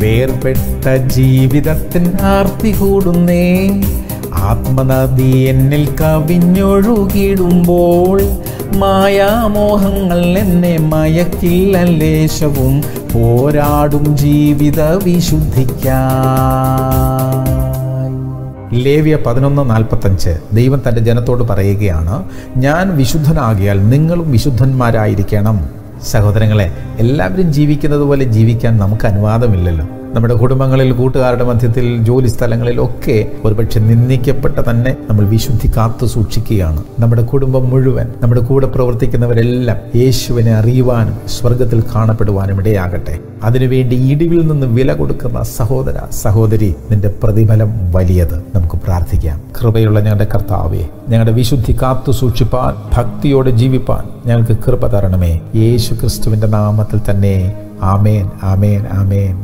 വേർപെട്ട ജീവിതത്തിന് ആർത്തി കൂടുന്നേ. ആത്മനദി എന്നിൽ കവിഞ്ഞൊഴുകിടുമ്പോൾ മായാമോഹങ്ങൾ എന്നെ മയക്കില്ല ലേശവും. പോരാടും ജീവിത വിശുദ്ധിക്കാൻ. ലേവ്യ 11:45 ദൈവം തൻ്റെ ജനത്തോട് പറയുകയാണ്, ഞാൻ വിശുദ്ധനാകിയാൽ നിങ്ങളും വിശുദ്ധന്മാരായിരിക്കണം. സഹോദരങ്ങളെ, എല്ലാവരും ജീവിക്കുന്നത് പോലെ ജീവിക്കാൻ നമുക്ക് അനുവാദമില്ലല്ലോ. നമ്മുടെ കുടുംബങ്ങളിൽ, കൂട്ടുകാരുടെ മധ്യത്തിൽ, ജോലി സ്ഥലങ്ങളിലൊക്കെ ഒരുപക്ഷെ നിന്ദിക്കപ്പെട്ട തന്നെ നമ്മൾ വിശുദ്ധി കാത്തു സൂക്ഷിക്കുകയാണ്. നമ്മുടെ കുടുംബം മുഴുവൻ, നമ്മുടെ കൂടെ പ്രവർത്തിക്കുന്നവരെല്ലാം യേശുവിനെ അറിയുവാനും സ്വർഗത്തിൽ കാണപ്പെടുവാനും ഇടയാകട്ടെ. അതിനുവേണ്ടി ഇടിവിൽ നിന്ന് വില കൊടുക്കുന്ന സഹോദര സഹോദരി, നിന്റെ പ്രതിഫലം വലിയത്. നമുക്ക് പ്രാർത്ഥിക്കാം. കൃപയുള്ള ഞങ്ങളുടെ കർത്താവേ, ഞങ്ങളുടെ വിശുദ്ധി കാത്തു സൂക്ഷിപ്പാൻ, ഭക്തിയോടെ ജീവിപ്പാൻ ഞങ്ങൾക്ക് കൃപ തരണമേ. യേശു ക്രിസ്തുവിൻ്റെ നാമത്തിൽ തന്നെ. ആമേൻ, ആമേൻ, ആമേൻ.